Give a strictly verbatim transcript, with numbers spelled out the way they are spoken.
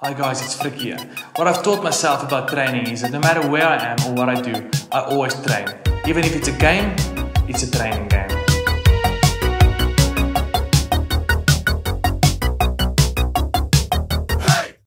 Hi guys, it's Frikkie here. What I've taught myself about training is that no matter where I am or what I do, I always train. Even if it's a game, it's a training game.